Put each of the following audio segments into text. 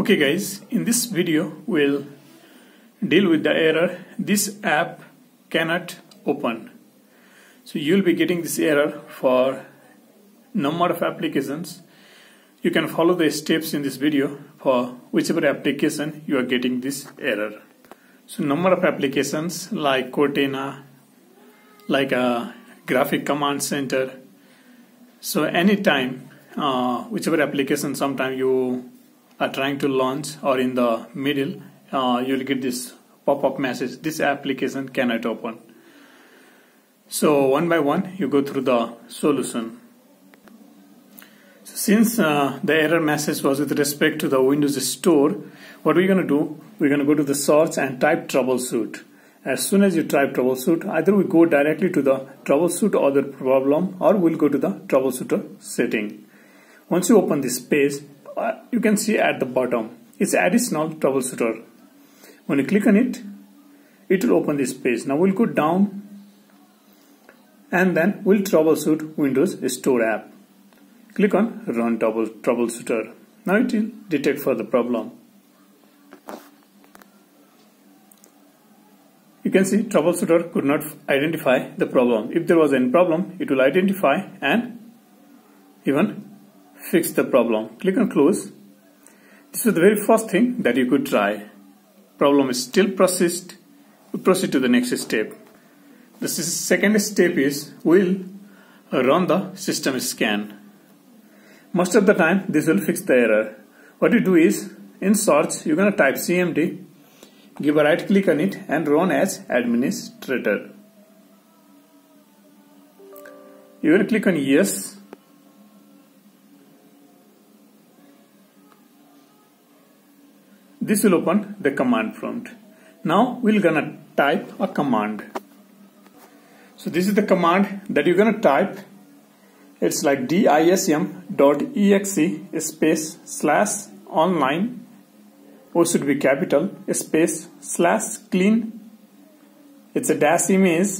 Okay guys, in this video we'll deal with the error "this app cannot open." So you'll be getting this error for number of applications. You can follow the steps in this video for whichever application you are getting this error. So number of applications like Cortana, like a graphic command center. So anytime whichever application sometime you are trying to launch or in the middle, you'll get this pop-up message, "this application cannot open." So one by one you go through the solution. So since the error message was with respect to the Windows Store, what we're going to do, we're going to go to the search and type troubleshoot. As soon as you type troubleshoot, either we go directly to the troubleshoot or the problem, or we'll go to the troubleshooter setting. Once you open this page, you can see at the bottom it's additional troubleshooter. When you click on it, it will open this page. Now we'll go down and then we'll troubleshoot Windows Store app. Click on run troubleshooter. Now it will detect for the problem. You can see troubleshooter could not identify the problem. If there was any problem, it will identify and even fix the problem. Click on close. This is the very first thing that you could try. Problem is still persist. We proceed to the next step. The second step is we'll run the system scan. Most of the time this will fix the error. What you do is, in search you're going to type CMD, give a right click on it and run as administrator. You're going to click on yes. This will open the command prompt. Now we're gonna type a command. So this is the command that you're gonna type. It's like dism.exe/online, or should be capital, /clean. It's a dash image,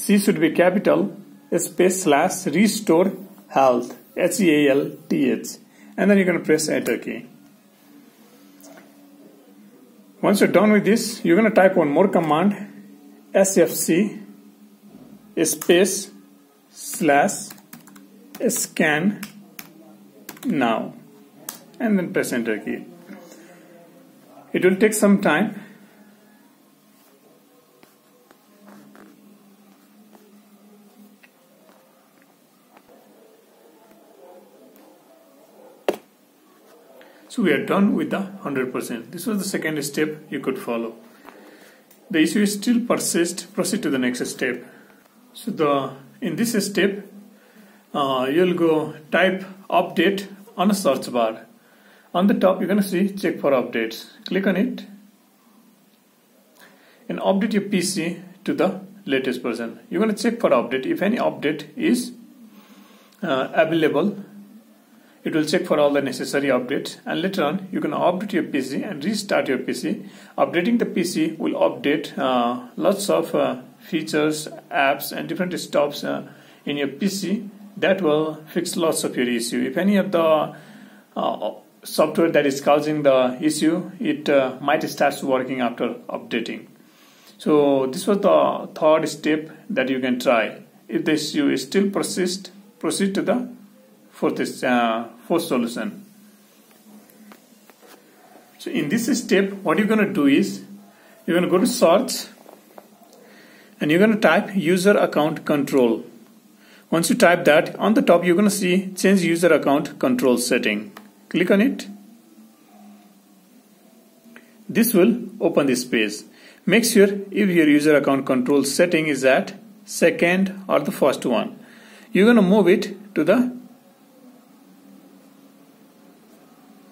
C should be capital, /restore health, HEALTH, and then you're gonna press enter key. Once you're done with this, you're going to type one more command, sfc /scan now, and then press enter key. It will take some time. So we are done with the 100%. This was the second step you could follow. The issue is still persists. Proceed to the next step. So in this step, you'll go type update on a search bar. On the top, you're going to see check for updates. Click on it and update your PC to the latest version. You're going to check for update. If any update is available, it will check for all the necessary updates, and later on you can update your PC and restart your PC. Updating the PC will update lots of features, apps and different stuff in your PC that will fix lots of your issue. If any of the software that is causing the issue, it might start working after updating. So this was the third step that you can try. If the issue is still persist, proceed to the fourth solution. So in this step, what you're going to do is, you're going to go to search and you're going to type user account control. Once you type that, on the top you're going to see change user account control setting. Click on it. This will open this page. Make sure if your user account control setting is at second or the first one. You're going to move it to the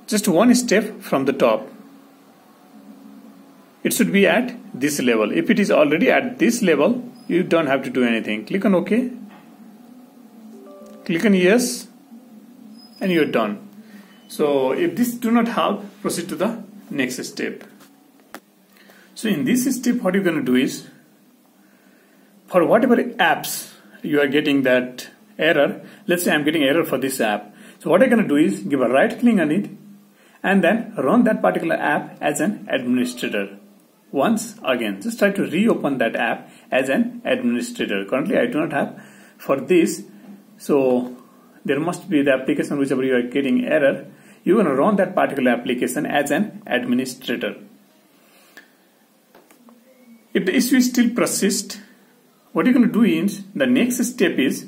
just one step from the top. It should be at this level. If it is already at this level, you don't have to do anything. Click on OK. Click on yes. And you're done. So if this do not help, proceed to the next step. So in this step, what you're going to do is, for whatever apps you are getting that error, let's say I'm getting error for this app. So what I'm going to do is give a right click on it and then run that particular app as an administrator. Once again, just try to reopen that app as an administrator. Currently, I do not have for this. So there must be the application whichever you are getting error. You want to run that particular application as an administrator. If the issue still persists, what you're going to do is, the next step is,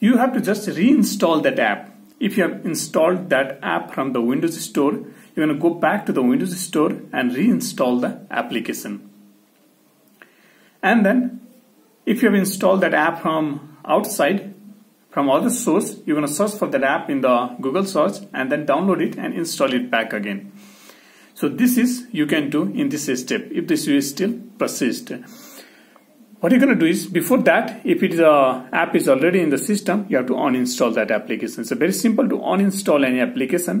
you have to just reinstall that app. If you have installed that app from the Windows Store, you're going to go back to the Windows Store and reinstall the application. And then, if you have installed that app from outside, from other source, you're going to search for that app in the Google search and then download it and install it back again. So this is you can do in this step if the issue is still persist. What you're going to do is, before that, if it is app is already in the system, you have to uninstall that application. So very simple to uninstall any application.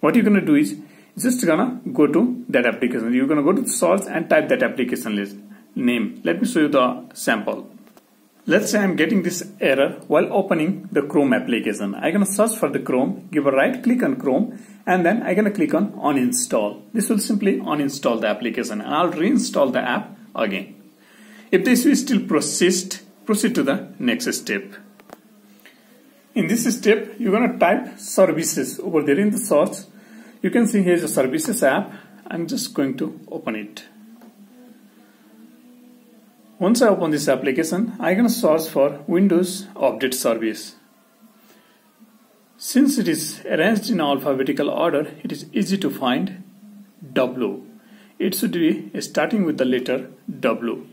What you're going to do is just gonna go to that application. You're going to go to the source and type that application list name. Let me show you the sample. Let's say I'm getting this error while opening the Chrome application. I'm going to search for the Chrome, give a right click on Chrome, and then I'm going to click on uninstall. This will simply uninstall the application and I'll reinstall the app again. If the issue still persists, proceed to the next step. In this step, you're going to type services over there in the search. You can see here's a services app. I'm just going to open it. Once I open this application, I'm going to search for Windows Update Service. Since it is arranged in alphabetical order, it is easy to find W. It should be starting with the letter W.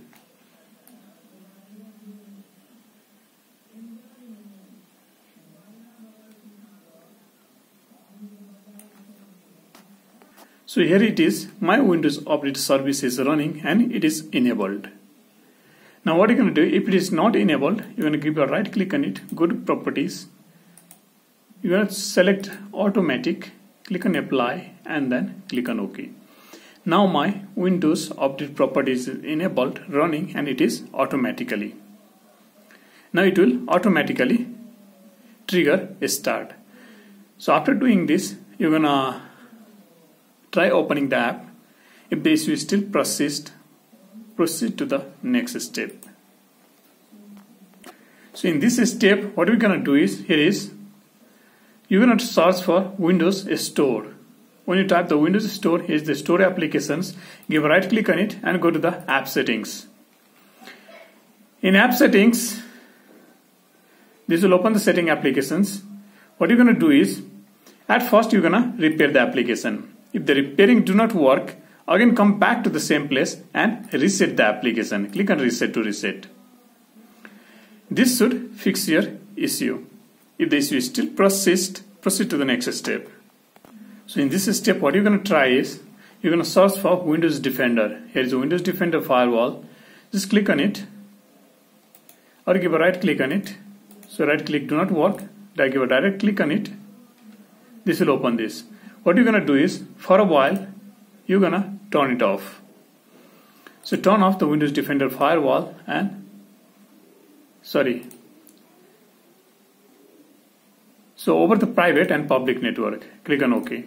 So here it is, my Windows Update Service is running and it is enabled. Now what you're going to do, if it is not enabled, you're going to give a right click on it, go to properties, you're going to select automatic, click on apply and then click on OK. Now my Windows Update properties is enabled, running and it is automatically. Now it will automatically trigger a start. So after doing this, you're going to try opening the app. If the issue still persists, proceed to the next step. So in this step, what we're going to do is, here is, you're going to search for Windows Store. When you type the Windows Store, here's the store applications, give a right click on it and go to the app settings. In app settings, this will open the setting applications. What you're going to do is, at first you're going to repair the application. If the repairing do not work, again come back to the same place and reset the application. Click on reset to reset. This should fix your issue. If the issue still persists, proceed to the next step. So in this step, what you're going to try is, you're going to search for Windows Defender. Here is a Windows Defender firewall. Just click on it or give a right click on it. So right click do not work. I give a direct click on it. This will open this. What you're going to do is, for a while, you're going to turn it off. So turn off the Windows Defender firewall and, over the private and public network, click on OK.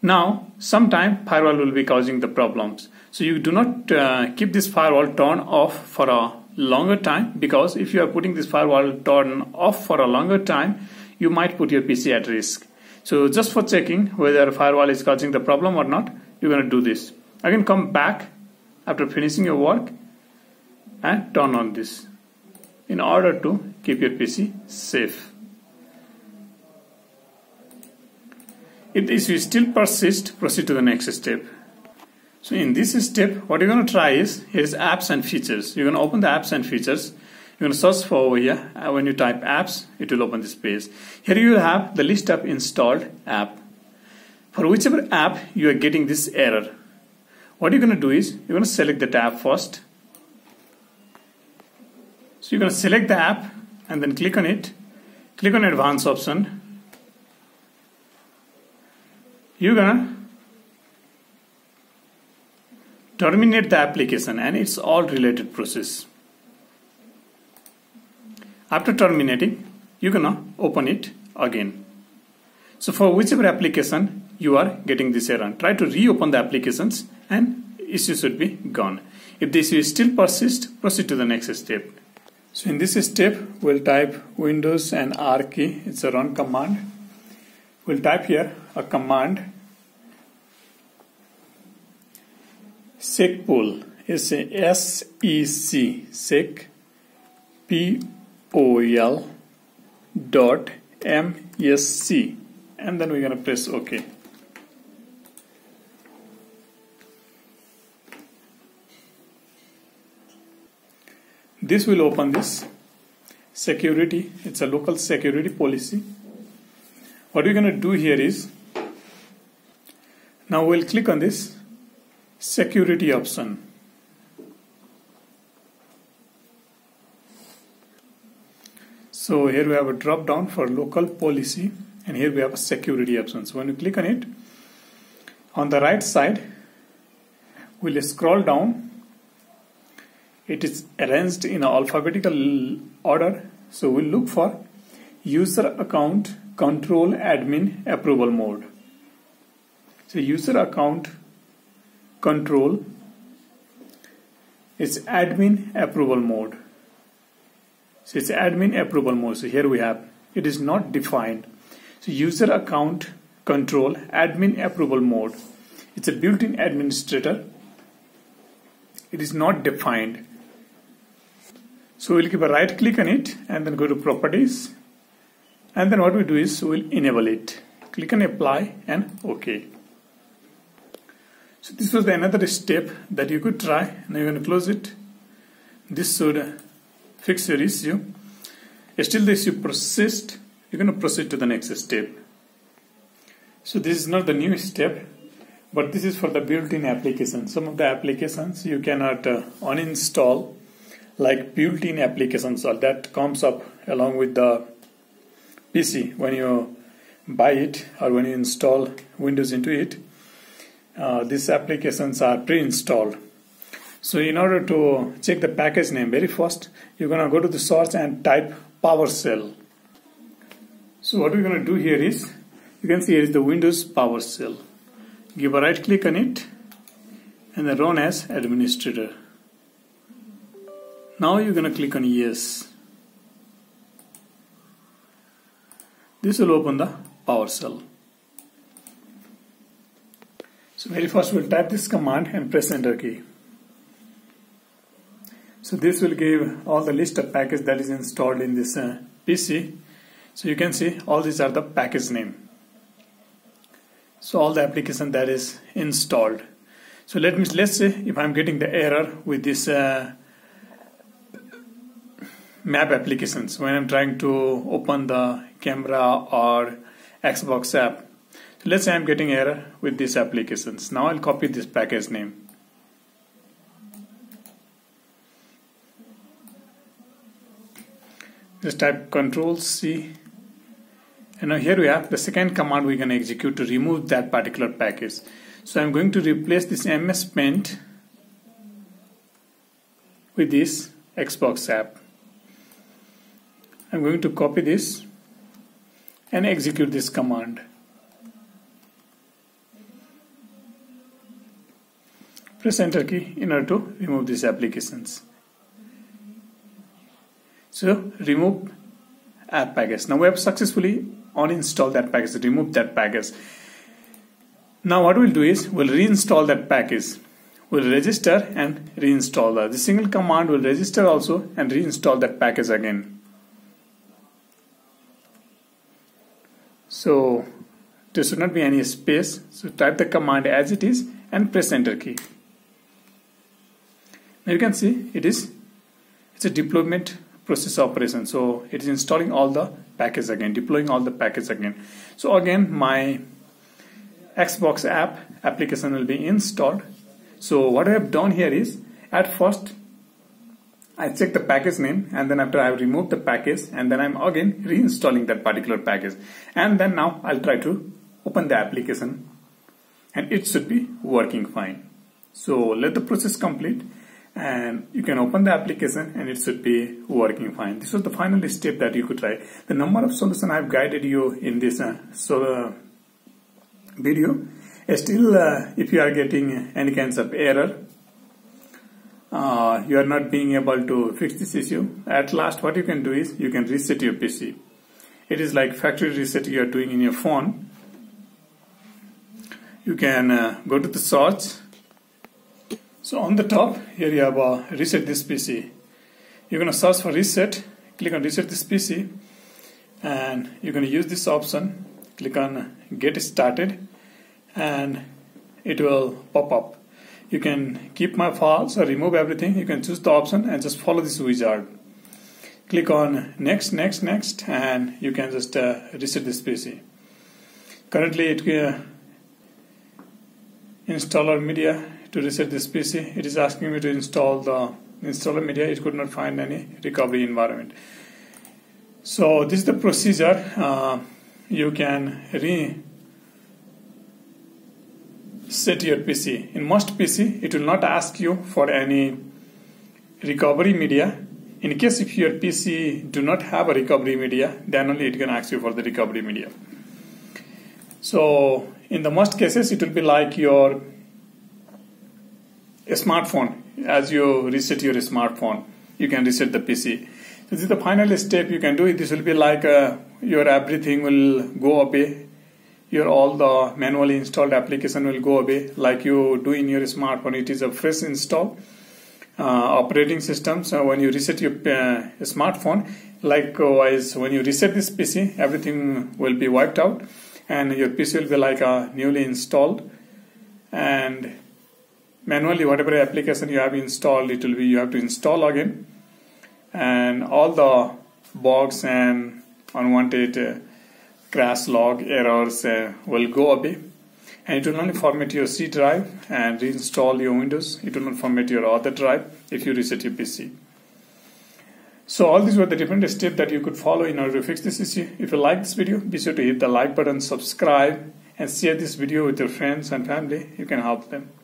Now, sometime firewall will be causing the problems. So you do not keep this firewall turned off for a longer time, because if you are putting this firewall turned off for a longer time, you might put your PC at risk. So just for checking whether a firewall is causing the problem or not, you're going to do this. Again, come back after finishing your work and turn on this in order to keep your PC safe. If the issue still persists, proceed to the next step. So in this step, what you're going to try is, here is apps and features. You're going to open the apps and features. You're going to search for over here. When you type apps, it will open this page. Here you will have the list of installed app. For whichever app you are getting this error, what you're going to do is, you're going to select the app first. So you're going to select the app and then click on it. Click on advanced option. You're going to terminate the application and it's all related process. After terminating, you're gonna open it again. So for whichever application you are getting this error, try to reopen the applications and issue should be gone. If the issue still persists, proceed to the next step. So in this step, we'll type Windows and R key. It's a run command. We'll type here a command sec pool. It's a SEC sec POL dot MSC, and then we're gonna press OK. This will open this security. It's a local security policy. What we're gonna do here is, now we'll click on this security option. So here we have a drop down for local policy, and here we have a security option. So when you click on it, on the right side, we'll scroll down. It is arranged in alphabetical order. So we'll look for user account control admin approval mode. So user account control is admin approval mode. So it's admin approval mode. So here we have, it is not defined. So user account control admin approval mode. It's a built-in administrator. It is not defined. So we'll give a right click on it and then go to properties. And then what we do is we'll enable it. Click on apply and OK. So this was another step that you could try. Now you're going to close it. This should fix your issue. If still the issue persists, you're going to proceed to the next step. So this is not the new step, but this is for the built-in application. Some of the applications you cannot uninstall, like built-in applications, or that comes up along with the PC when you buy it or when you install Windows into it. These applications are pre-installed. So in order to check the package name, very first you're going to go to the source and type PowerShell. So what we're going to do here is, you can see here is the Windows PowerShell. Give a right click on it and then run as administrator. Now you're going to click on yes. This will open the PowerShell. So very first we'll type this command and press enter key. So this will give all the list of package that is installed in this PC. So you can see all these are the package name. So all the application that is installed. So let's say if I'm getting the error with this map applications when I'm trying to open the camera or Xbox app. So let's say I'm getting error with these applications. Now I'll copy this package name. Just type Control C, and now here we have the second command we can execute to remove that particular package. So I'm going to replace this MS Paint with this Xbox app. I'm going to copy this and execute this command. Press enter key in order to remove these applications. So remove app package. Now we have successfully uninstalled that package, remove that package. Now what we'll do is we'll reinstall that package. We'll register and reinstall that. The single command will register also and reinstall that package again. So there should not be any space. So type the command as it is and press enter key. Now you can see it's a deployment process operation, so it is installing all the package again, deploying all the package again. So again my Xbox app application will be installed. So what I have done here is, at first I check the package name, and then after I have removed the package, and then I'm again reinstalling that particular package, and then now I'll try to open the application and it should be working fine. So let the process complete and you can open the application and it should be working fine. This was the final step that you could try. The number of solutions I have guided you in this video. Still, if you are getting any kinds of error, you are not being able to fix this issue, at last what you can do is you can reset your PC. It is like factory reset you are doing in your phone. You can go to the search. So on the top here you have reset this PC. You're going to search for reset, click on reset this PC, and you're going to use this option. Click on get started and it will pop up. You can keep my files or remove everything. You can choose the option and just follow this wizard. Click on next, next, next, and you can just reset this PC. Currently it installer media to reset this PC. It is asking me to install the installer media. It could not find any recovery environment. So this is the procedure. You can reset your PC. In most PC it will not ask you for any recovery media. In case if your PC do not have a recovery media, then only it can ask you for the recovery media. So in the most cases it will be like your smartphone. As you reset your smartphone, you can reset the PC. This is the final step you can do. This will be like your everything will go away. Your all the manually installed application will go away like you do in your smartphone. It is a fresh install operating system. So when you reset your smartphone, likewise when you reset this PC, everything will be wiped out and your PC will be like newly installed. And manually whatever application you have installed, it will be you have to install again, and all the bugs and unwanted crash log errors will go away, and it will only format your C drive and reinstall your Windows. It will not format your other drive if you reset your PC. So all these were the different steps that you could follow in order to fix this issue. If you like this video, be sure to hit the like button, subscribe and share this video with your friends and family. You can help them.